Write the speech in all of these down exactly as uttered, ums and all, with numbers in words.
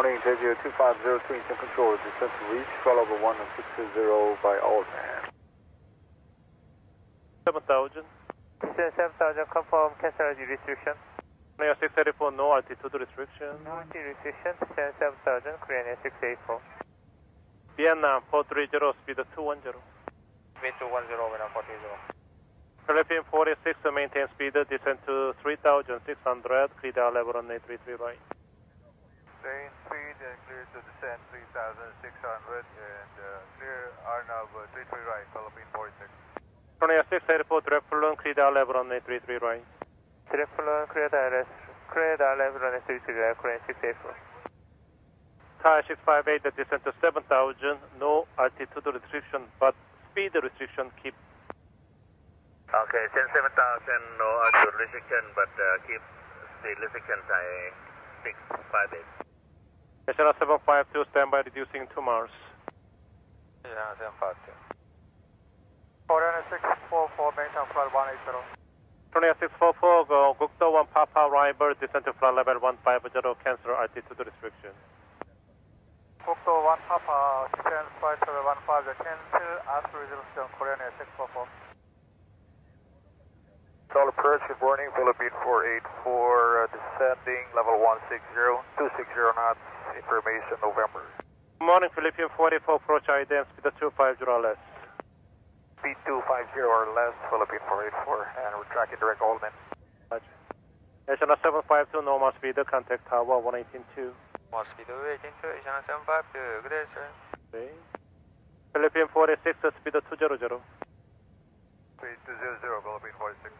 Morning, J G O two five zero three, in control, descent to reach, twelve oh one and six two zero by Altman. seven thousand. seven thousand, confirm canceled restriction. six eighty-four, no altitude restriction. No altitude restriction, seven thousand, Korean six eighty-four. Vienna, four three zero, speed two one zero. Speed two one zero, Vienna four three zero. Philippine forty-six, maintain speed, descend to three thousand six hundred, clear down level on eight three three by. Maintain speed and clear to descend three thousand six hundred and uh, clear R N A V three three right, Philippine forty-six. Tornado six eighty-four, direct balloon, clear down level on eight three three right. Direct balloon, clear down level on eight three three right, Korean six eighty-four. Thai six five eight, descend to seven thousand, no altitude restriction but speed restriction keep. Okay, seven thousand, no altitude restriction, but uh, keep speed restriction by six five eight. National seven five two, standby reducing two miles. Yeah, seven five two. Korean six four four, maintain flight one eight zero. Korean six four four, go Gukdo one Papa Rival, descent to flight level one five zero, cancel altitude restriction. Gukdo one Papa, descent flight level one five zero, cancel altitude restriction, Korean six four four. All approach, good morning, Philippine four eight four, uh, descending level one six zero, two six zero knots, information November. Good morning, Philippine forty-four, approach I D M, speed two five zero or less. Speed two five zero or less, Philippine four eight four, and we're tracking direct Oldman. Gotcha. Asiana seven five two, normal speed, contact tower one eighteen two. Normal speed one eighteen two, Asiana seven five two, good day, sir. Okay. Philippine forty-six, speed two hundred. Speed two hundred, Philippine forty-six.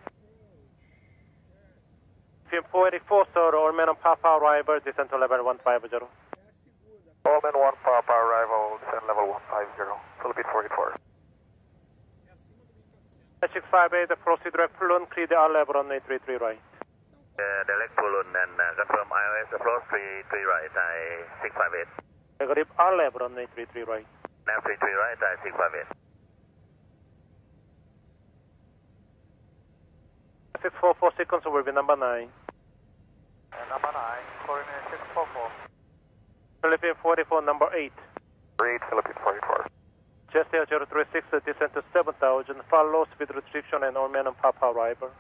four eighty-four, sir, Allman on Papa Rival, descend to level one five zero. Allman one Papa Rival, descend level one five zero, Philippine four eighty-four. six five eight, proceed direct balloon, clear the R level on eight three three right. Uh, direct balloon and uh, confirm I O S approach three three right, I six five eight. Negative R level on eight three three right. eight three three right, I six five eight. six four four, sequence will be number nine. Number nine, coordinate six four four. Philippine forty-four, number eight. eight, Philippine forty-four. Just air zero three six, descent to seven thousand, follow speed restriction and Allman on Papa Rival.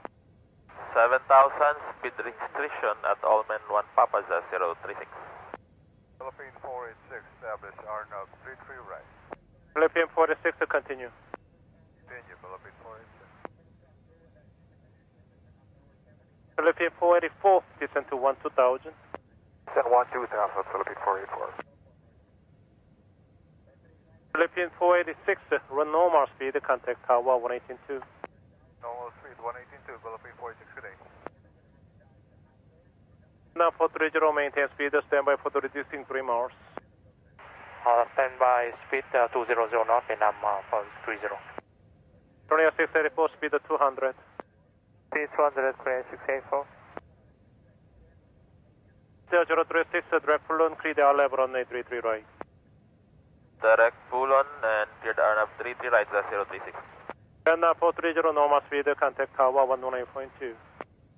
seven thousand, speed restriction at Allman one Papa zero three six. Philippine four eight six, establish R N A V three three right. Philippine forty-six, to continue. Continue, Philippine forty-six. Philippine four eighty-four, descend to one two thousand. Descend one two thousand, Philippine four eighty-four. Philippine four eighty-six, run normal speed, contact tower one eighteen two. Normal speed one eighteen two, Philippine four eighty-six today. Now four three zero, maintain speed, standby for the reducing three miles. Uh, standby speed uh, two hundred knots and I'm uh, four three zero. Tornado six eighty-four, speed two hundred. Speed two hundred, Korean six eighty-four. zero zero three six, direct Pulon, clear the R level on eight three three right. Direct Pulon and clear the R level three three right, zero three six. And uh, four three zero, normal speed, contact tower one one eight point two.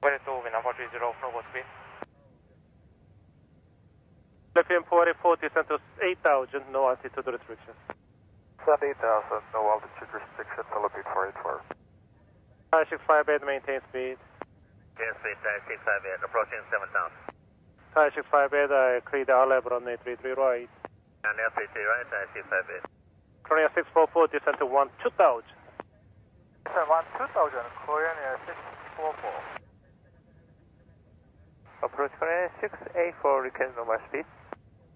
forty-two, we now four three zero, normal speed. Philippine forty-four, descent to eight thousand, no altitude restriction. Descent eight thousand, no altitude restriction, Philippine four eighty-four. six five eight, maintain speed. Yes, speed six five eight, approaching seven thousand. six five eight, I clear the R level on eight three three right. And eight three three right, six five eight. Korean six four four, descend to one two thousand. Descend one two thousand, Korean six four four. Approach Korean six eight four, request normal speed.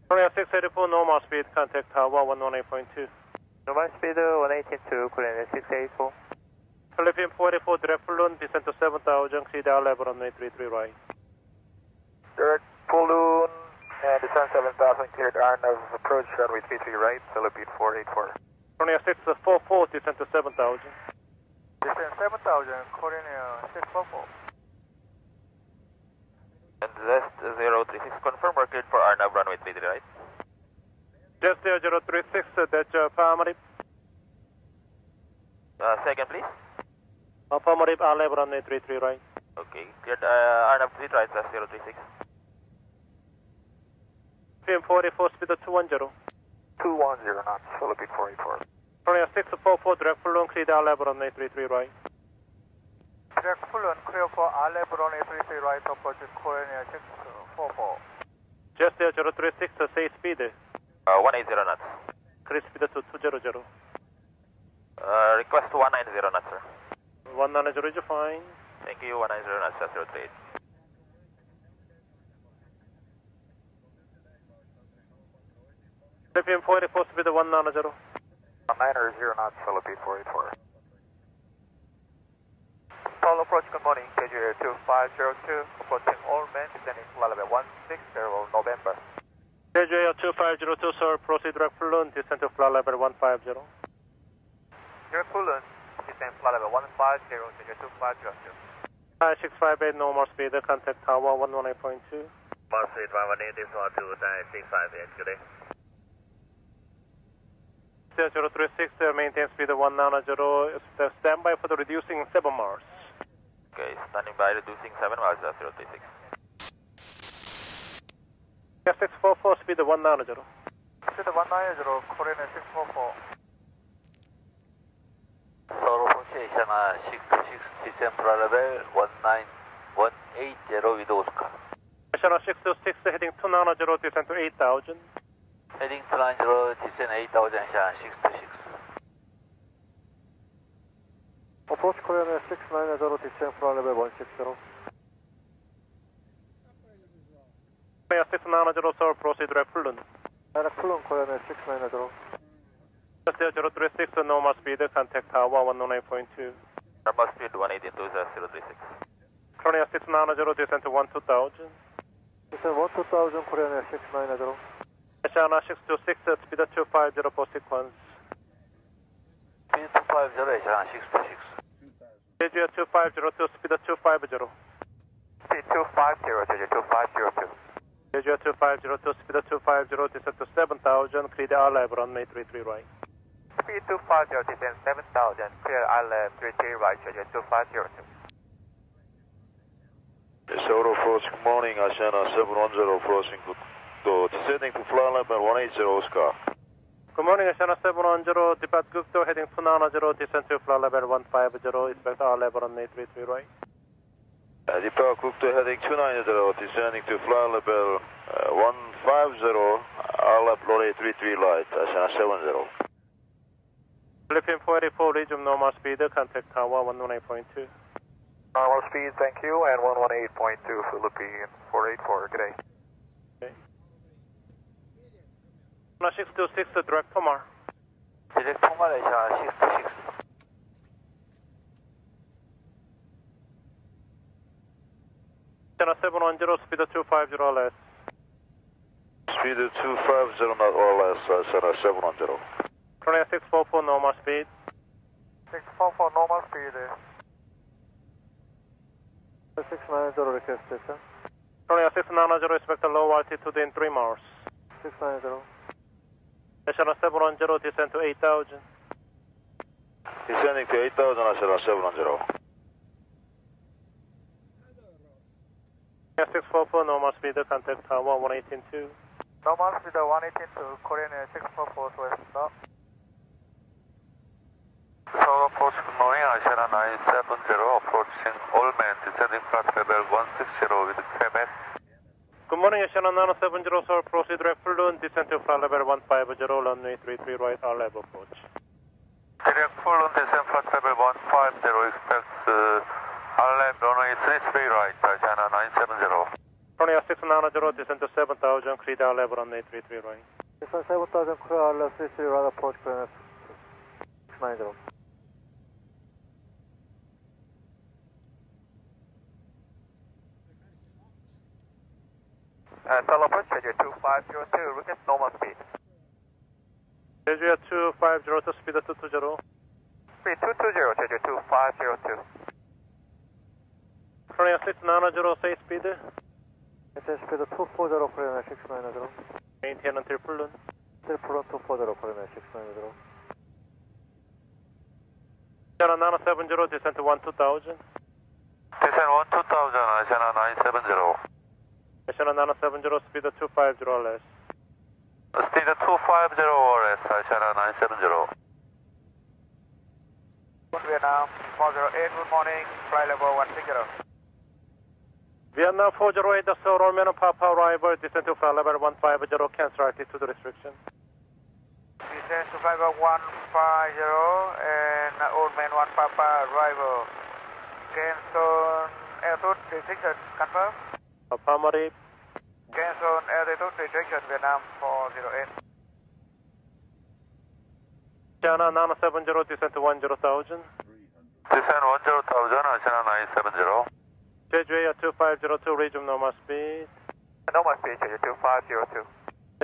Korean six eight four, normal speed, contact tower one one eight point two. Normal speed one eighteen two, Korean six eight four. Philippine forty-four, direct balloon, descent to seven thousand, clear the R level on eight three three right. Direct balloon, and descent seven thousand, cleared R N A V approach, runway three three right, Philippine four eight four. Korea six four four, descent to seven thousand. Descent seven thousand, Korea six four four. And Zest zero three six, confirm we're cleared for R N A V, runway three three right. Zest zero three six, that's your primary. Uh, second, please. Affirmative, R level on eight three three right. Okay, get uh, R N A V three right, zero three six. P M four eight four, speed of two one zero. two one zero, not Philippine four eight four. Romeo six four four, direct full on, clear the Alebron eight three three right. Direct full on, clear for Alebron eight three three right, opposite Korea six four four. Just there, zero three six, say speed. Uh, one eight zero knots. Clear speed to two zero zero. Uh, request one nine zero knots, sir. one nine zero is fine. Thank you, one nine zero knots, zero three eight. Philippine four eight four, speed one nine zero. one nine zero knots, Philippine four eight four. Apollo approach, good morning, K G A two five zero two, approaching all men, descending to level one six zero November. K G A two five zero two, sir, proceed direct balloon, descend to flight level one five zero. Direct balloon, descend flight level one five zero, K G A two five zero two. nine six five eight, normal speed, contact tower one one eight point two. Normal speed one one eight, this one to nine six five eight, good day. zero three six, uh, maintain speed one nine zero, stand by for the reducing seven miles. Okay, standing by, reducing seven miles, uh, zero three six. six four four, speed one nine zero. Speed one nine zero, Korean six four four. Seoul Association six six, descent level one nine one eight zero with Oscar. National six two six, heading two nine zero, descent to eight thousand. Heading two nine zero, descend eight thousand, Shan six two six. Approach Korea six nine zero, descend flight level one six zero. Korea six nine zero, sir, proceed direct full on. Direct full on, Korea six nine zero. zero three six, normal speed, contact tower one nine eight point two. Normal speed one eight two zero three six. Korea six nine zero, descend to one two thousand. Descend one two thousand, Korea six nine zero. Asiana six two six, uh, speed of two five zero for sequence. Speed two five zero, Asiana six two six. J G two five zero two, speed of two five zero. Speed two five zero, J G two five zero two. J G two five zero two, speed of two five zero, descend to seven thousand, clear the R L A B on runway three three right. Speed two five zero, descend seven thousand, clear R L A B three three right, J G two five zero two. Seoul approaching morning, Asiana seven one zero, approaching good. Descending to flight level one eight zero Oscar. Good morning, Asiana seven one zero, depart Gukdo, heading two nine zero, descend to flight level one five zero, expect our level on eight three three right. Uh, depart Gukdo, heading two nine zero, descending to flight level uh, one five zero, our level on eight three three right, Asiana seven zero. Philippine four eight four, resume normal speed, contact tower one one eight point two. Normal speed, thank you, and one one eight point two, Philippine four eight four, good day. six two six, direct Pomar. Direct Pomar, six two six. seven one zero, speed of two five zero or less. Speed of two five zero not or less, uh, seven one zero. Korea six four four, normal speed. six four four, normal speed. six nine zero, request station. Korea six nine zero, expect a low altitude in three miles. six nine zero. National seven one zero, descend to eight thousand. Descending to eight thousand, National seven one zero. six four four, normal speed, contact tower one one eight two. Normal speed one eighteen two, Korean six four four, West stop. So, approach good morning, National nine seven zero, approaching all men, descending flight level one six zero with Quebec. Good morning, Asiana nine seven zero, sir, proceed direct balloon, descend to flight level one five zero, runway three three right, our level approach. Direct balloon, descend flight level one five zero, expect uh, our level runway three three right, Asiana nine seven zero. Runway six nine zero, descend to seven thousand, clear our level runway three three right. Descend seven thousand, clear our level three three right, approach clearance six nine zero. Uh, Apollo approach, J G two five zero two, request normal speed. J G two five zero two, speed two two zero. Speed two two zero, J G two five zero two. Korea six nine zero, say speed. It is speed two four zero, Korea six nine zero. Maintain until pull on. Until pull on two four zero, Korea six nine zero. Asiana nine seven zero, descend to one two thousand. Descend one two thousand, Asiana nine seven zero. Asiana nine seven zero, speed two five zero less. Steamer two five zero R S, China nine seven zero. Vietnam four zero eight, good morning, flight level one six zero. Vietnam four zero eight, that's the Romeo Papa arrival, descend to flight level one five zero, cancel altitude restriction. Descend to flight level one five zero and old man one Papa arrival. Cancel altitude restriction, confirm? Affirmative. Cancel altitude restriction, Vietnam four zero eight. China nine seven zero, descend to one zero thousand. Descend one zero thousand, China nine seven zero. J J two five zero two, resume normal speed. Normal speed, J J two five zero two.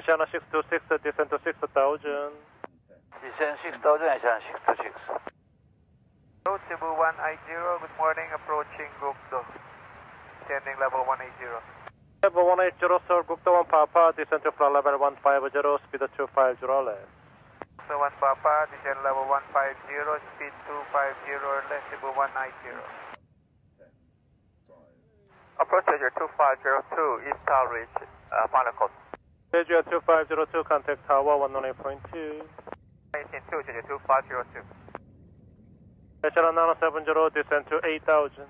Asiana six two six, descend to six thousand. Descend six thousand, Asiana six two six. Hello, Cebu one eight zero, good morning, approaching Gupta. Standing level one eight zero. Level one eight zero, sir, Gupta one Papa, descend to flight level one five zero, speed two five zero left. Gupta one Papa, descend level one five zero, speed two five zero left, Cebu one eight zero. Approach J J two five zero two, East Tower Ridge, uh, final code. J J two five zero two, contact tower one oh eight point two. one eight point two, J J two five zero two. Asiana nine seven zero, descend to eight thousand.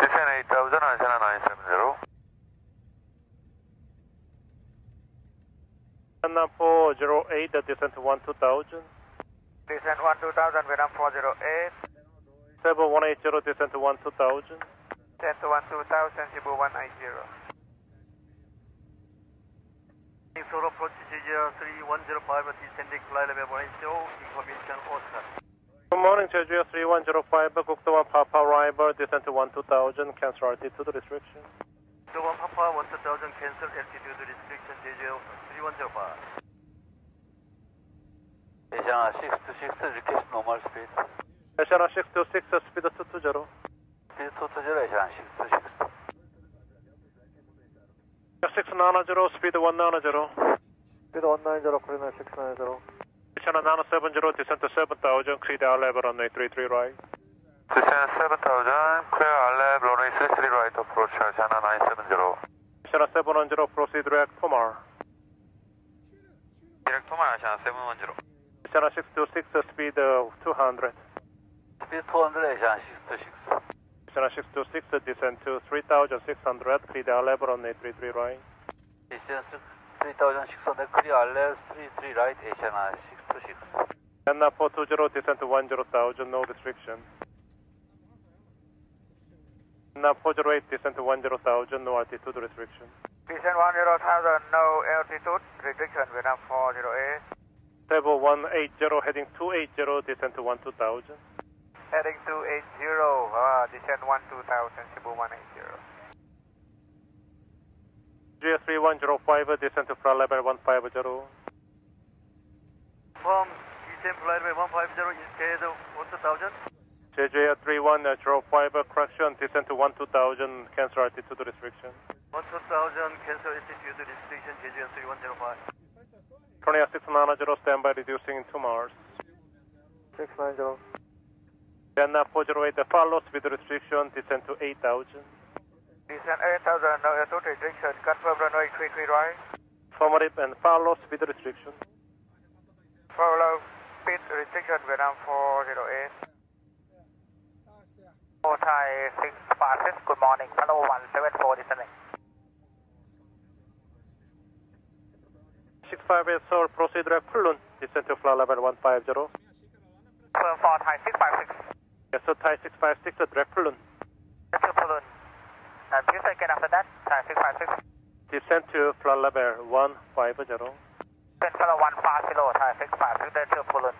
Descend eight thousand, Asiana nine seven zero. Vietnam four zero eight, descend to one two thousand. Descend one two thousand, Vietnam four zero eight. Cebu one eight zero, descend to one two thousand. Descend to one two thousand, Cebu one eight zero. Floor approach J J three one zero five, descending flight level one eight zero, information Oscar. Good morning, J J three one zero five, Gupta one Papa arrival, descend to one two thousand, cancel altitude restriction. Gupta one Papa one two thousand, cancel altitude restriction, J J three one zero five. Asiana six two six, request normal speed. Asiana six two six, speed two two zero. Speed two two zero, Asiana six two six. six nine zero, speed one nine zero. Speed one nine zero, clear six nine zero. Asiana nine seven zero, descend to seven thousand, clear our level on eight three three right. Descend seven thousand, clear our level on eight three three right, approach Asiana nine seven zero. Asiana seven one zero, proceed direct Tomar. Direct Tomar, Asiana seven one zero. Asiana six two six, speed two hundred. Speed two hundred, Asiana six two six. Asiana six two six, descend to three thousand six hundred, clear the level on eight three three right. Descend to three thousand six hundred, clear level three three right, Asiana six two six. Vietnam four two zero, descend to one zero thousand, no restriction. Vietnam four zero eight, descend to one zero thousand, no altitude restriction. Descend one zero thousand, no altitude restriction, Vietnam four zero eight. Table one eight zero, heading two eight zero, descend to one two thousand. Heading two eight zero, uh, descend one two thousand, Cebu one eight zero. J S three one zero five, descend to flight level one five zero. From descend flight level one five zero, instead of one two thousand. J J three one zero five, correction, descend to one two thousand, cancel altitude restriction. one two thousand, cancel altitude restriction, J J three one zero five. Tornado six nine zero, standby, reducing in two miles. six nine zero. Vietnam four zero eight, the follow speed restriction, descend to eight thousand. Descend eight thousand, no altitude restriction, confirm runway three three right. Affirmative and follow speed restriction. Follow speed restriction, Vietnam four zero eight. Thai six five six, good morning, follow one seven four descending. six five eight, sir, proceed direct Kulun, descend to flight level one five zero. Confirm for Thai six five six. Yes, so Thai six five six, direct Pulun. Direct to Pulun. And few seconds after that, Thai six five six. Descend to flight level one five zero. Descend flight one five zero, Thai six five six, direct to Pulun.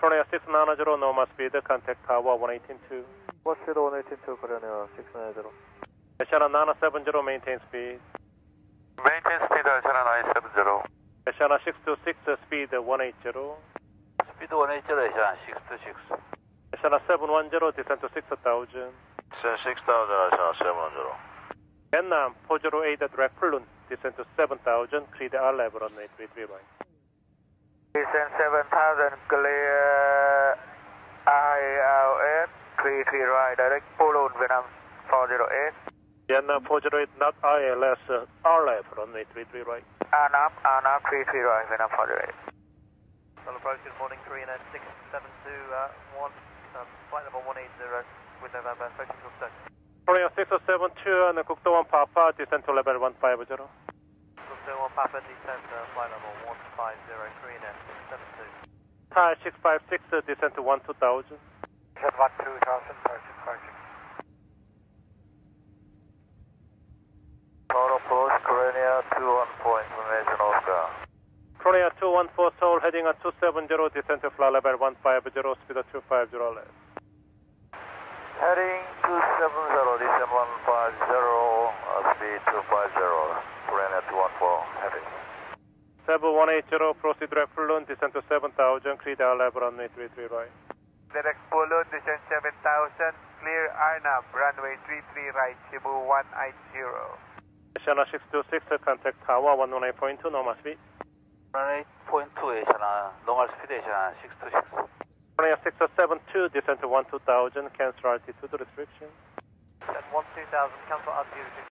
Tornado six nine zero, normal speed, contact tower one eighteen point two. What's it one eighteen point two, Tornado six nine zero? Asiana nine seven zero, maintain speed. Maintain speed, Asiana nine seven zero. Asiana six two six, speed one eight zero. Speed one eight zero, Asiana six two six. Asiana seven one zero, descend to six thousand. Descend six thousand, Asiana seven one zero. Vietnam four zero eight, direct Kulun, descend to seven thousand, clear the R level on eight three three line. Descend seven thousand, clear I L S three three right, direct Kulun, Vietnam four zero eight. Vietnam four zero eight, not I L S, uh, R level on eight three three right. And up, and up, three three right, and up for the right. Well, approach is morning three and a six seven two uh, one, um, flight number one eight zero with November approaching to set. Morning six or seven two and Kukdo one Papa descend to level one five zero. Kukdo one Papa descend to flight number one five zero three and a six seven two. Hi six five six descend to one two thousand. One two thousand five six five six. Total approach, Corona two one four, information Oscar. Corona two one four, Seoul, heading at two seven zero, descent to flight level one five zero, speed at two five zero left. Heading two seven zero, descent one five zero, uh, speed two five zero, Corona two one four, heading. Seven one eight zero, proceed direct balloon, descent to seven thousand, clear our level runway three three right. Direct balloon, descent seven thousand, clear Arnab, runway three three right, Cebu one eight zero. Asiana six two six, contact tower one one eight point two, normal speed. one eight point two, Asiana, normal speed, Asiana six two six. Asiana six seven two, descend to one two thousand, cancel altitude restriction. one two thousand, cancel altitude restriction.